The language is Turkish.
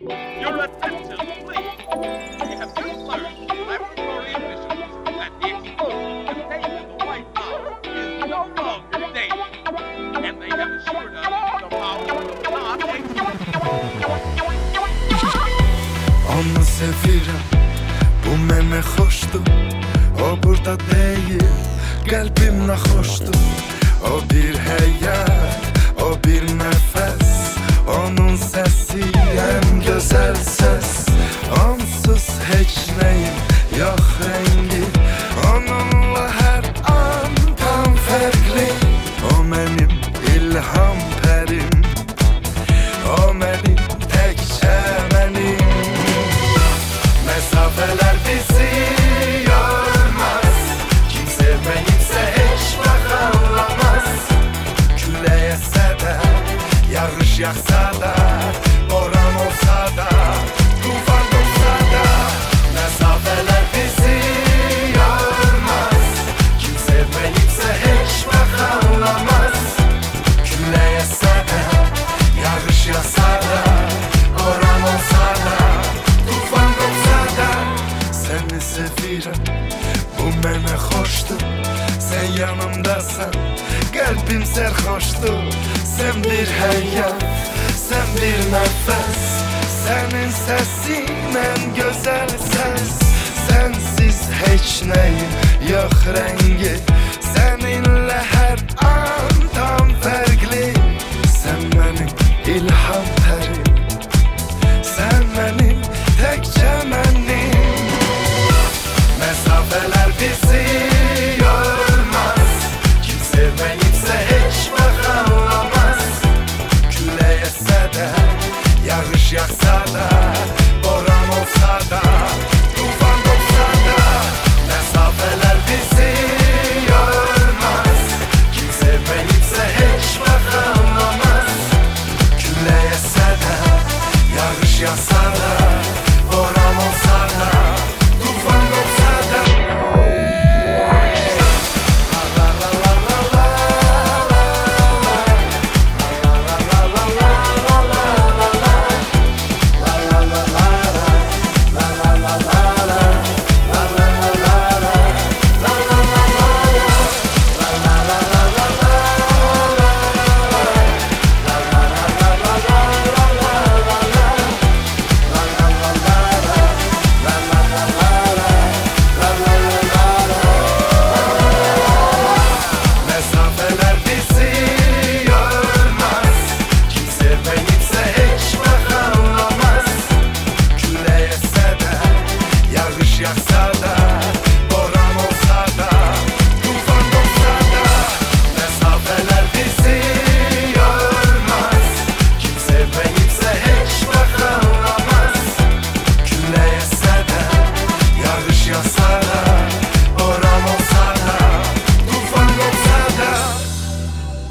Your attention, please. We have just learned laboratory admissions that the explosion containing the White House is no longer dangerous, and they have assured us the power of non-existence. Ona se vira, بومنا خوشتو، عبرت داير قلبي منا خوشتو، عبير هيا. يخسا دا بوران olsa da tufan olsa da mesafeler bizi yormaz kimse benimse hiç bakamaz küle yasa da yarış yasa da oran olsa da tufan olsa da seni seviyorum bu bana hoştu sen yanımdasın قلبم سرخوشتو سن bir hayat sen bir nefes senin sesin en güzel ses sensiz hiç neyim yok rengi seninle her an tam farklı sen benim ilham perim sen benim tek temennim mesafeler bizi Yağsa da, boran olsa da, tufan olsa da Mesafeler bizi yormaz Kimse benimse hiç bakamaz Küle yese de, yağış yağsa